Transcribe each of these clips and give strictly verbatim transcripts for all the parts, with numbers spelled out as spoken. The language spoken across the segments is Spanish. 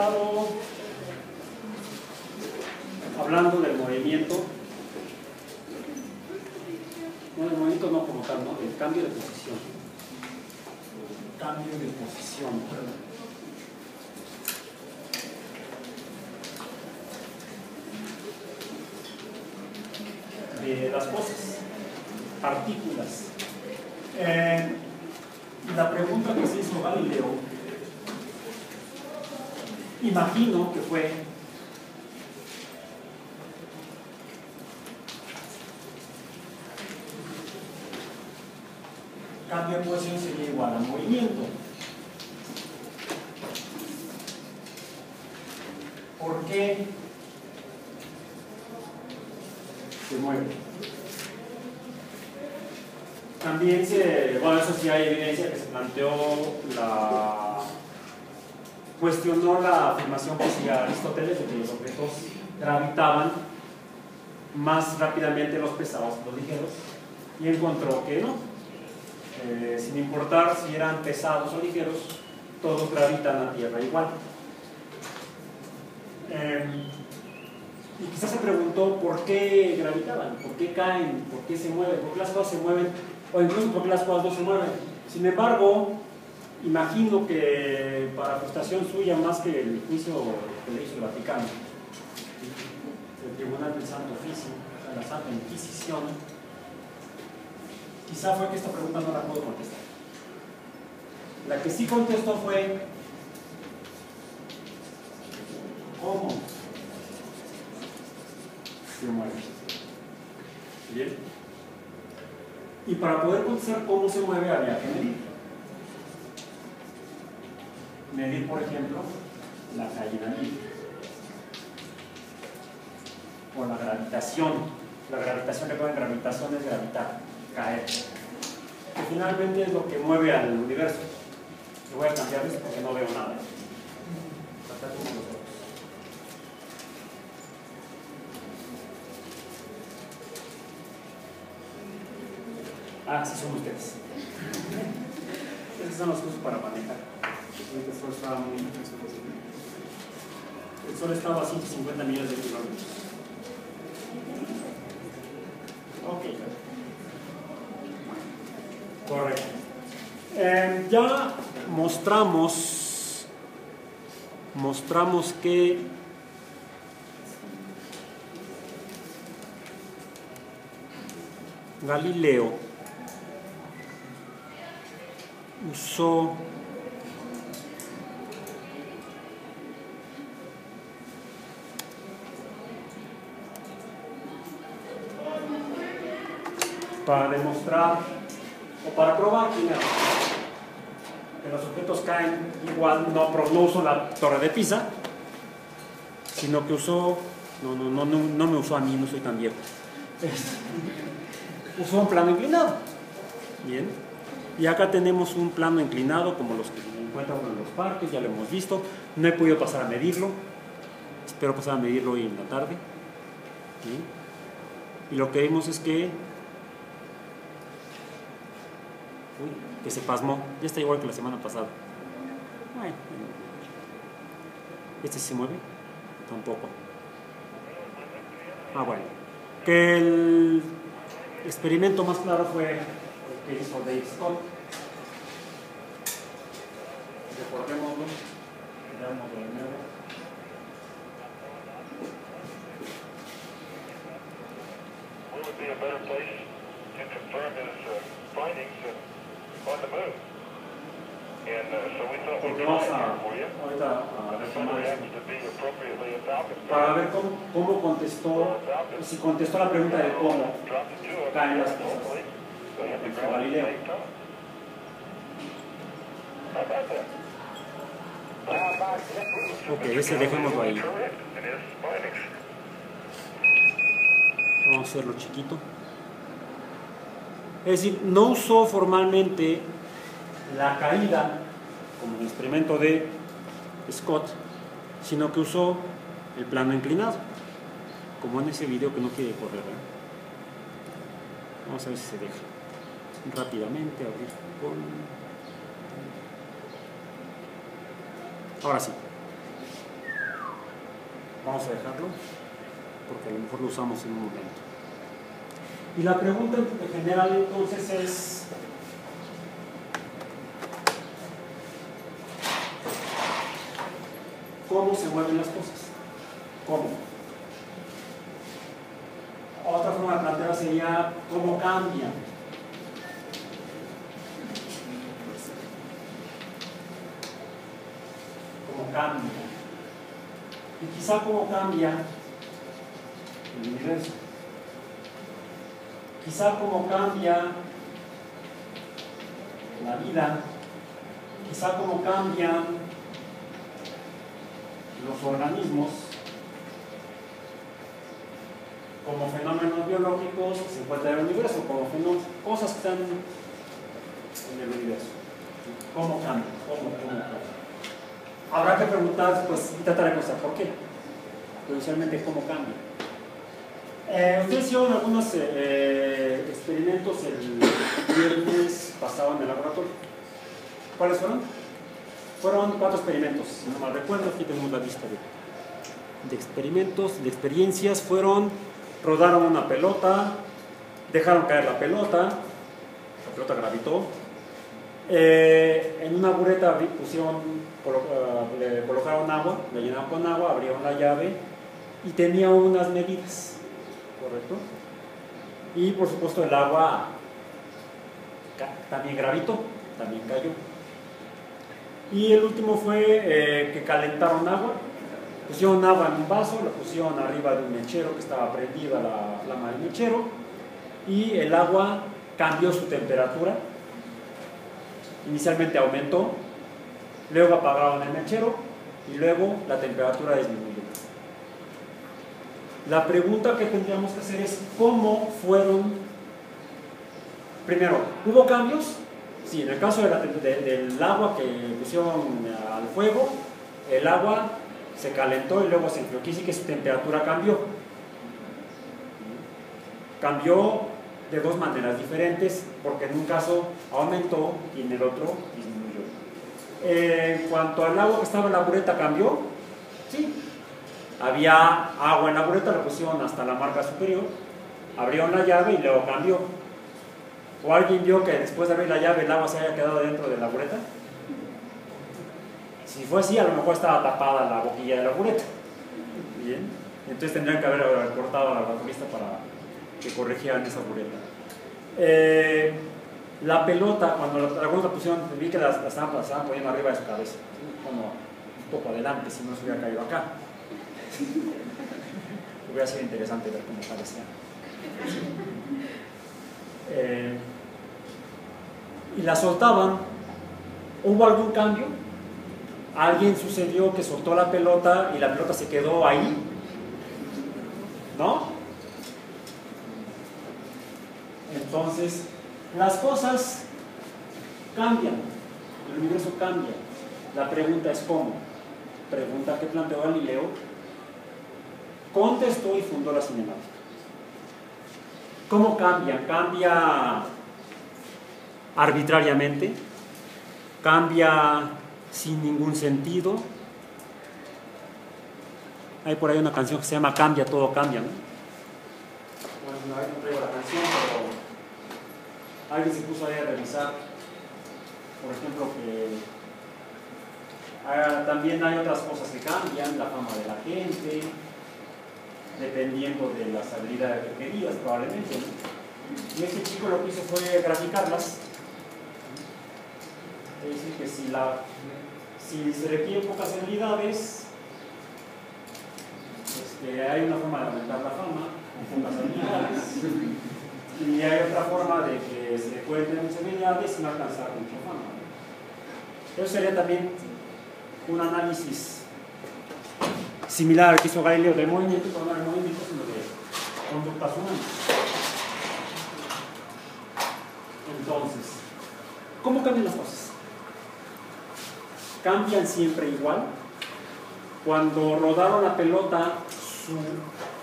estado hablando del movimiento, no del movimiento no como tal, ¿no? Del cambio de posición. El cambio de posición. De las cosas, partículas. Eh, la pregunta que se hizo Galileo, imagino que fue cambio de posición sería igual a movimiento. ¿Por qué se mueve? También se, bueno, eso sí hay evidencia que se planteó la, cuestionó la afirmación que hacía Aristóteles de que los objetos gravitaban más rápidamente los pesados que los ligeros, y encontró que no. Eh, sin importar si eran pesados o ligeros, todos gravitan a la Tierra igual. Eh, y quizás se preguntó por qué gravitaban, por qué caen, por qué se mueven, por qué las cosas se mueven, o incluso por qué las cosas no se mueven. Sin embargo, imagino que para frustración suya más que el juicio que le hizo el Vaticano, el Tribunal del Santo Oficio, la Santa Inquisición, quizá fue que esta pregunta no la puedo contestar. La que sí contestó fue ¿cómo se mueve? Bien. Y para poder contestar cómo se mueve había que medir. Medir, por ejemplo, la caída libre o la gravitación. La gravitación que toda gravitación es gravitar, caer, que finalmente es lo que mueve al universo. Yo voy a cambiarles porque no veo nada. Ah, sí son ustedes. Esos son los cursos para manejar. El sol estaba muy El sol estaba a ciento cincuenta millones de kilómetros. Ok. Correcto. Eh, ya mostramos mostramos que Galileo usó para demostrar o para probar primero que los objetos caen igual, no, no usó la torre de Pisa, sino que usó, no, no, no, no, no me usó a mí, no soy tan viejo, usó un plano inclinado. Bien, y acá tenemos un plano inclinado como los que se encuentran en los parques, ya lo hemos visto. No he podido pasar a medirlo, espero pasar a medirlo hoy en la tarde. Bien. Y lo que vimos es que que se pasmó, ya está igual que la semana pasada. Bueno, ¿este se mueve? Tampoco. Ah, bueno, que el experimento más claro fue el que hizo Dave Scott. Recordémoslo, veámoslo de nuevo. Porque vamos a, ahorita a retomar esto para ver cómo, cómo contestó, si contestó la pregunta de cómo caen las cosas en Galileo. Ok, ese dejémoslo ahí. Vamos a hacerlo chiquito. Es decir, no usó formalmente la caída como el experimento de Scott, sino que usó el plano inclinado, como en ese video que no quiere correr, ¿eh? Vamos a ver si se deja. Rápidamente abrir con... Ahora sí. Vamos a dejarlo porque a lo mejor lo usamos en un momento. Y la pregunta en general entonces es, ¿cómo se mueven las cosas? ¿Cómo? Otra forma de plantear sería, ¿cómo cambia? ¿Cómo cambia? Y quizá cómo cambia el universo. Quizá cómo cambia la vida. Quizá cómo cambian los organismos como fenómenos biológicos que se encuentran en el universo, como fenómenos, cosas que están en el universo. ¿Cómo cambian? ¿Cómo, cómo cambian? Habrá que preguntar, pues, y tratar de cosas, ¿por qué? Inicialmente, ¿cómo cambia? Eh, Ustedes hicieron algunos eh, experimentos el viernes pasado en el laboratorio. ¿Cuáles fueron? Fueron cuatro experimentos, si no mal recuerdo. Aquí tenemos la lista de, de experimentos, de experiencias. Fueron, rodaron una pelota, dejaron caer la pelota, la pelota gravitó. Eh, en una bureta pusieron... le colocaron agua, la llenaron con agua, abrieron la llave y tenía unas medidas, ¿correcto? Y por supuesto el agua también gravitó, también cayó. Y el último fue eh, que calentaron agua, pusieron agua en un vaso, la pusieron arriba de un mechero que estaba prendida la flama del mechero y el agua cambió su temperatura, inicialmente aumentó, luego apagaron el mechero y luego la temperatura disminuyó. La pregunta que tendríamos que hacer es, ¿cómo fueron? Primero, ¿hubo cambios? Sí, en el caso de la, de, del agua que pusieron al fuego, el agua se calentó y luego se enfrió. Quiere decir que su temperatura cambió. Cambió de dos maneras diferentes, porque en un caso aumentó y en el otro disminuyó. Eh, en cuanto al agua que estaba en la bureta, ¿cambió? Sí. Había agua en la bureta, la pusieron hasta la marca superior, abrieron la llave y luego cambió. ¿O alguien vio que después de abrir la llave el agua se haya quedado dentro de la bureta? Si fue así, a lo mejor estaba tapada la boquilla de la bureta. Bien. Entonces tendrían que haber cortado a la laboratorista para que corrigieran esa bureta. Eh... La pelota, cuando algunos la pusieron, vi que la estaban, estaban poniendo arriba de su cabeza, como un poco adelante, si no se hubiera caído acá. Hubiera sido interesante ver cómo parecía. Eh, y la soltaban. ¿Hubo algún cambio? ¿Alguien sucedió que soltó la pelota y la pelota se quedó ahí? ¿No? Entonces... las cosas cambian, el universo cambia. La pregunta es ¿cómo? Pregunta que planteó Galileo, contestó y fundó la cinemática. ¿Cómo cambia? Cambia arbitrariamente, cambia sin ningún sentido. Hay por ahí una canción que se llama Cambia, todo cambia, ¿no? Bueno, no traigo la canción, pero... alguien se puso ahí a revisar, por ejemplo, que también hay otras cosas que cambian, la fama de la gente, dependiendo de las habilidades requeridas probablemente, ¿no? Y este chico lo que hizo fue graficarlas. Es decir, que si, la, si se requieren pocas habilidades, este, hay una forma de aumentar la fama con pocas habilidades. Y hay otra forma de que se cuenten muchas habilidades sin alcanzar mucha fama. Eso sería también un análisis similar al que hizo Galileo del movimiento, pero no del movimiento, sino de conductas humanas. Entonces, ¿cómo cambian las cosas? ¿Cambian siempre igual? Cuando rodaron la pelota, su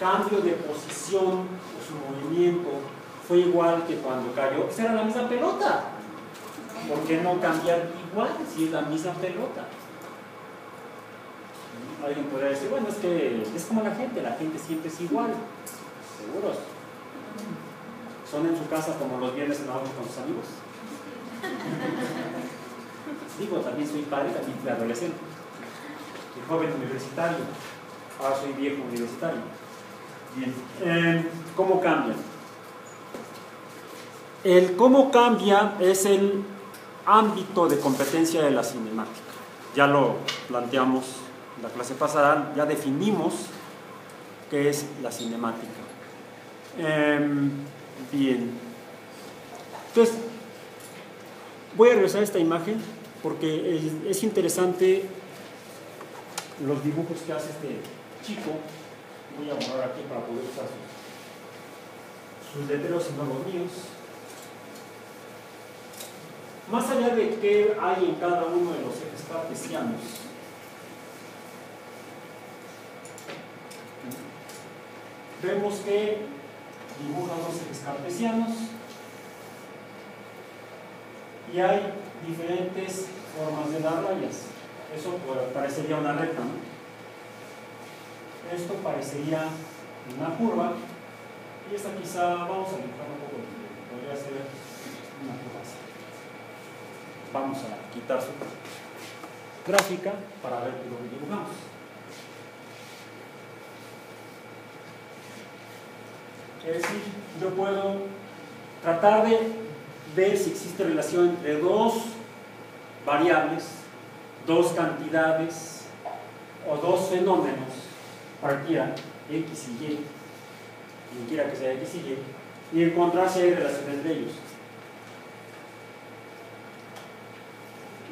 cambio de posición o su movimiento fue igual que cuando cayó. Pues era la misma pelota. ¿Por qué no cambiar igual si es la misma pelota? Alguien podría decir, bueno, es que es como la gente, la gente siempre es igual. ¿Seguros? ¿Son en su casa como los viernes en la noche con sus amigos? Digo, también soy padre, también soy adolescente. Soy joven universitario, ahora soy viejo universitario. Bien, eh, ¿cómo cambia? El cómo cambia es el ámbito de competencia de la cinemática. Ya lo planteamos en la clase pasada, ya definimos qué es la cinemática. Eh, bien, entonces voy a regresar a esta imagen porque es, es interesante los dibujos que hace este chico. Voy a borrar aquí para poder usar sus, sus letreros y no los míos. Más allá de qué hay en cada uno de los ejes cartesianos, vemos que dibujan los ejes cartesianos y hay diferentes formas de dar rayas. Eso parecería una recta, ¿no? Esto parecería una curva y esta quizá vamos a dibujar un poco, podría ser una curva así. Vamos a quitar su gráfica para ver lo que dibujamos. Es decir, yo puedo tratar de ver si existe relación entre dos variables, dos cantidades o dos fenómenos, cualquiera, X y Y, cualquiera que sea X y Y, y encontrar si hay relación entre ellos.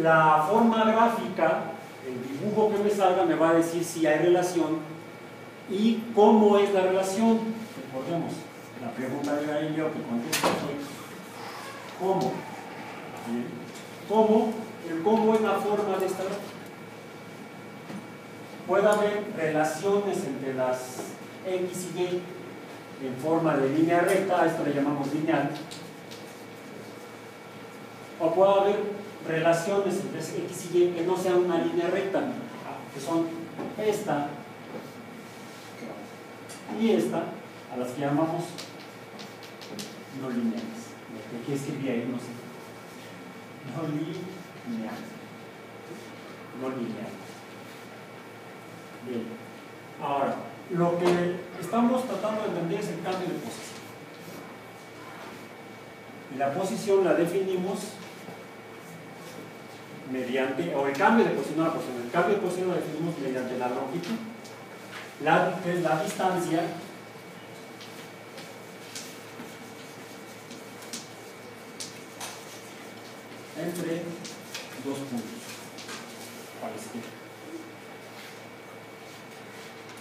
La forma gráfica, el dibujo que me salga, me va a decir si hay relación y cómo es la relación. Recordemos la pregunta de Galileo que contesta fue ¿cómo? ¿Cómo? El cómo es la forma de esta gráfica. Puede haber relaciones entre las X y Y en forma de línea recta, a esto le llamamos lineal, o puede haber relaciones entre X y Y que no sea una línea recta, que son esta y esta, a las que llamamos no lineales. Lo que aquí escribí ahí no sé. No lineal. No lineal. Bien. Ahora, lo que estamos tratando de entender es el cambio de posición. Y la posición la definimos mediante, o el cambio de posición a la posición, el cambio de posición lo definimos mediante la longitud, la, que es la distancia entre dos puntos, parecido,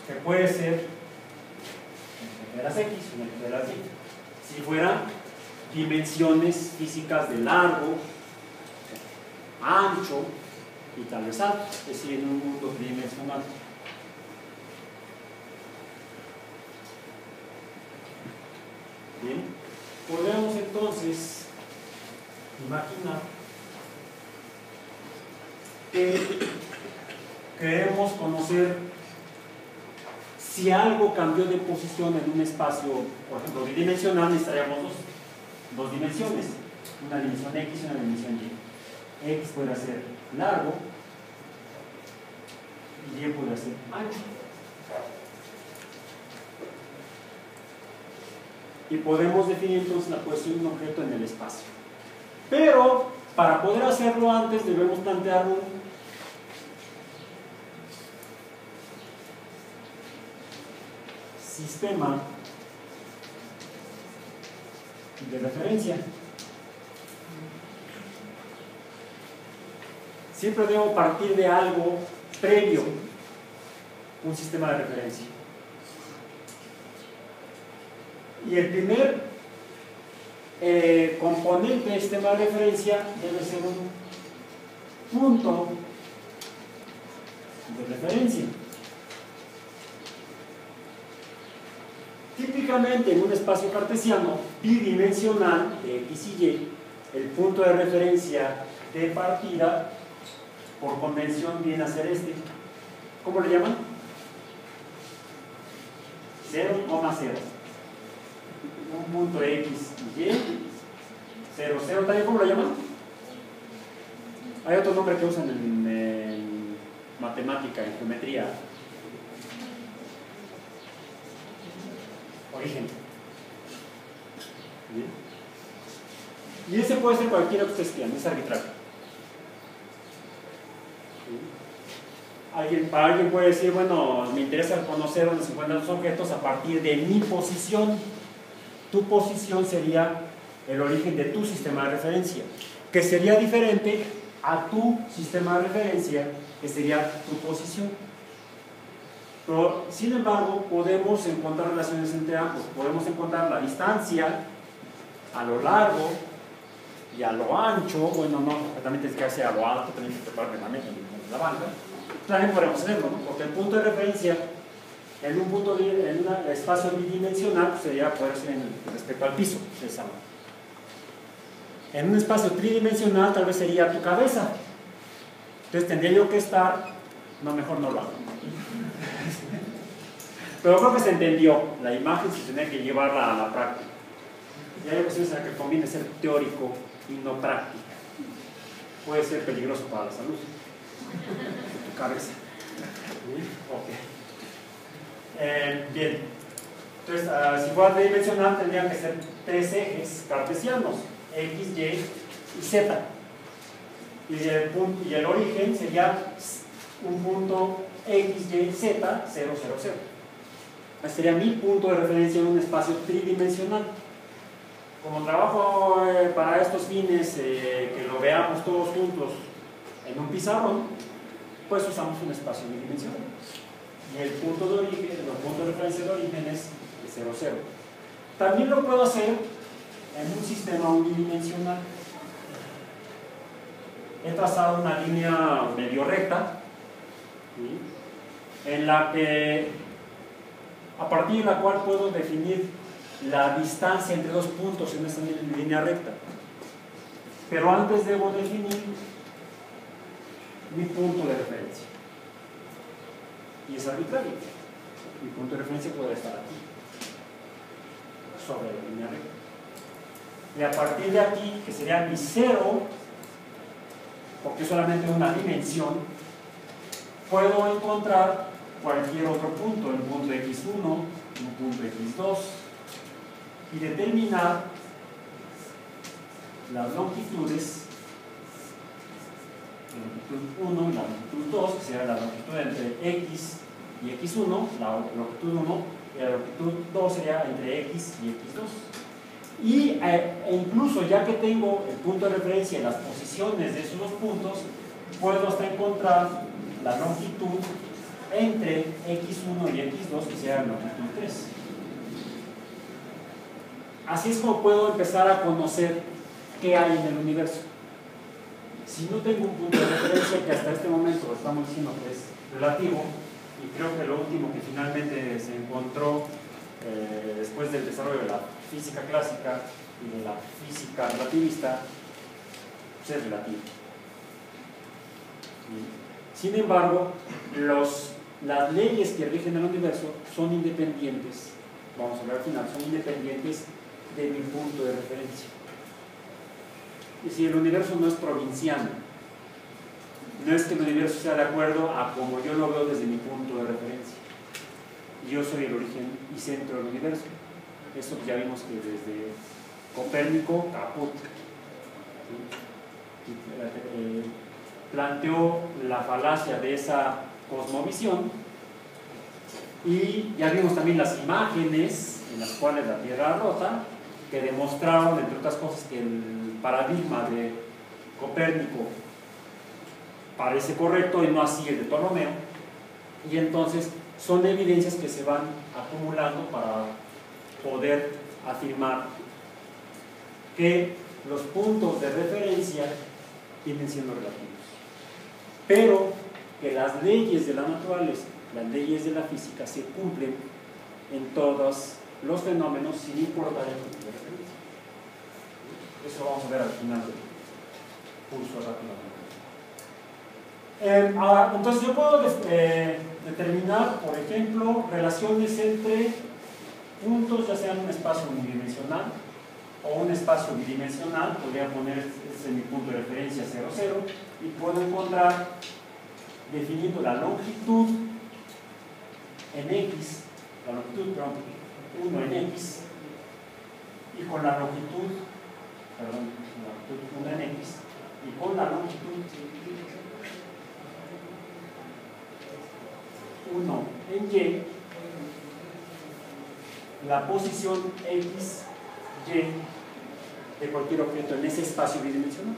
que puede ser entre las X o entre las Y, si fueran dimensiones físicas de largo, ancho y tal vez alto, es decir, en un mundo tridimensional. Bien, podemos entonces imaginar que queremos conocer si algo cambió de posición en un espacio, por ejemplo, bidimensional. Necesitaríamos dos, dos dimensiones, una dimensión X y una dimensión Y. X puede ser largo y Y puede ser ancho. Y podemos definir entonces la posición de un objeto en el espacio. Pero para poder hacerlo antes debemos plantear un sistema de referencia. Siempre debo partir de algo previo, un sistema de referencia. Y el primer eh, componente del sistema de referencia debe ser un punto de referencia. Típicamente en un espacio cartesiano bidimensional de X y Y, el punto de referencia de partida por convención viene a ser este, ¿Cómo lo llaman? cero, cero. Un punto X y Y. cero, cero. ¿También cómo lo llaman? Hay otro nombre que usan en, en matemática, en geometría. Origen. ¿Sí? Y ese puede ser cualquiera que ustedes quieran, es arbitrario. ¿Sí? Alguien, para alguien puede decir, bueno, me interesa conocer dónde se encuentran los objetos a partir de mi posición. Tu posición sería el origen de tu sistema de referencia, que sería diferente a tu sistema de referencia, que sería tu posición. Pero, sin embargo, podemos encontrar relaciones entre ambos. Podemos encontrar la distancia a lo largo y a lo ancho. Bueno, no, también tienes que hacer a lo alto, también tienes que preparar la mesa, la banca. También podemos hacerlo, ¿no? Porque el punto de referencia en un punto de, en un espacio bidimensional pues sería poder ser en, respecto al piso. En un espacio tridimensional tal vez sería tu cabeza. Entonces tendría yo que estar... No, mejor no lo hago. Pero creo que se entendió. La imagen se tenía que llevarla a la práctica. Y hay ocasiones en las que conviene ser teórico y no práctica. Puede ser peligroso para la salud. Tu cabeza. Okay. eh, Bien. Entonces, uh, si fuera tridimensional tendrían que ser tres ejes cartesianos: X, Y y Z. Y el, punto, y el origen sería un punto X, Y, Z, cero, cero, cero. Este sería mi punto de referencia en un espacio tridimensional. Como trabajo eh, para estos fines, eh, que lo veamos todos juntos en un pizarrón, pues usamos un espacio bidimensional. Y el punto de origen, los puntos de referencia de origen es cero, cero. También lo puedo hacer en un sistema unidimensional. He trazado una línea medio recta, ¿sí?, en la que... a partir de la cual puedo definir la distancia entre dos puntos en esta línea recta. Pero antes debo definir mi punto de referencia. Y es arbitrario. Mi punto de referencia puede estar aquí, sobre la línea recta. Y a partir de aquí, que sería mi cero, porque es solamente una dimensión, puedo encontrar cualquier otro punto, el punto X uno, un punto X dos, y determinar las longitudes, la longitud uno y la longitud dos, que será la longitud entre X y X uno, la longitud uno y la longitud dos sería entre X y X dos. Y e incluso ya que tengo el punto de referencia y las posiciones de esos dos puntos, puedo hasta encontrar la longitud entre X uno y X dos, que sea la longitud tres. Así es como puedo empezar a conocer qué hay en el universo. Si no tengo un punto de referencia, que hasta este momento estamos diciendo que es relativo, y creo que lo último que finalmente se encontró eh, después del desarrollo de la física clásica y de la física relativista, pues es relativo. Sin embargo, los Las leyes que rigen el universo son independientes, vamos a ver al final, son independientes de mi punto de referencia. Es decir, el universo no es provinciano. No es que el universo sea de acuerdo a como yo lo veo desde mi punto de referencia. Yo soy el origen y centro del universo. Esto ya vimos que desde Copérnico, Caput, ¿sí?, eh, planteó la falacia de esa cosmovisión, y ya vimos también las imágenes en las cuales la Tierra rota, que demostraron, entre otras cosas, que el paradigma de Copérnico parece correcto y no así el de Ptolomeo, y entonces son evidencias que se van acumulando para poder afirmar que los puntos de referencia tienen siendo relativos, pero que las leyes de la naturaleza, las leyes de la física, se cumplen en todos los fenómenos sin importar el punto de referencia. Eso lo vamos a ver al final del curso rápidamente. Eh, ahora, entonces yo puedo eh, determinar, por ejemplo, relaciones entre puntos, ya sean un espacio unidimensional o un espacio bidimensional. Podría poner, este es mi punto de referencia, cero cero, y puedo encontrar, definiendo la longitud en X, la longitud, perdón, uno en X, y con la longitud, perdón, la longitud uno en X, y con la longitud uno en Y, la posición X, Y de cualquier objeto en ese espacio bidimensional.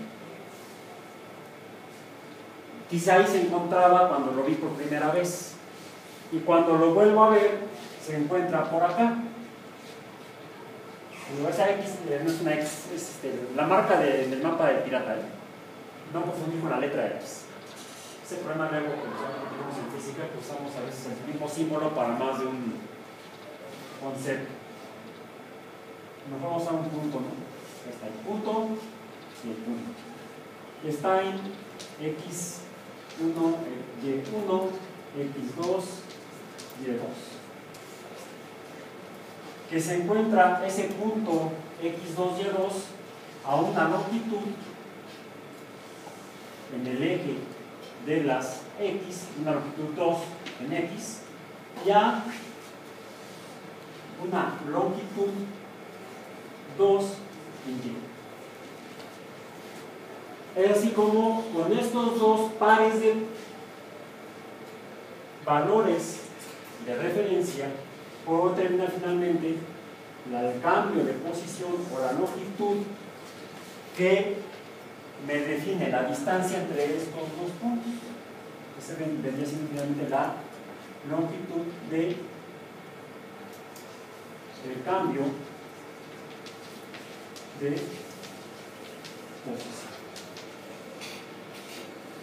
Quizá ahí se encontraba cuando lo vi por primera vez, y cuando lo vuelvo a ver se encuentra por acá. Pero esa X no es una X, es este, la marca de, del mapa del pirata, ¿eh? No confundir con la letra X. Ese problema luego que tenemos en física, que usamos a veces el mismo símbolo para más de un concepto. Nos vamos a un punto, ¿no? Está el punto y el punto. Está en X uno, Y uno, X dos, Y dos. Que se encuentra ese punto X dos, Y dos a una longitud en el eje de las X, una longitud dos en X, y a una longitud dos en Y. Es así como con estos dos pares de valores de referencia puedo determinar finalmente el cambio de posición o la longitud que me define la distancia entre estos dos puntos. Ese vendría siendo finalmente la longitud de, del cambio de posición.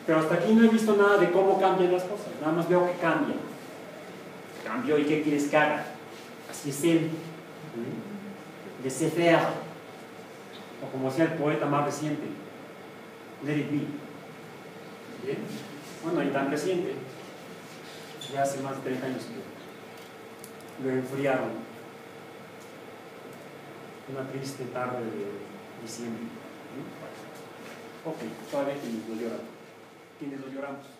Pero hasta aquí no he visto nada de cómo cambian las cosas, nada más veo que cambian. Cambio, ¿y qué quieres que haga? Así es él. Laissez-faire. O como decía el poeta más reciente, let it be. ¿Bien? Bueno, y tan reciente, ya hace más de treinta años que lo enfriaron. Una triste tarde de diciembre. ¿Sí? Ok, todavía quienes lo lloran. Quienes lo lloramos.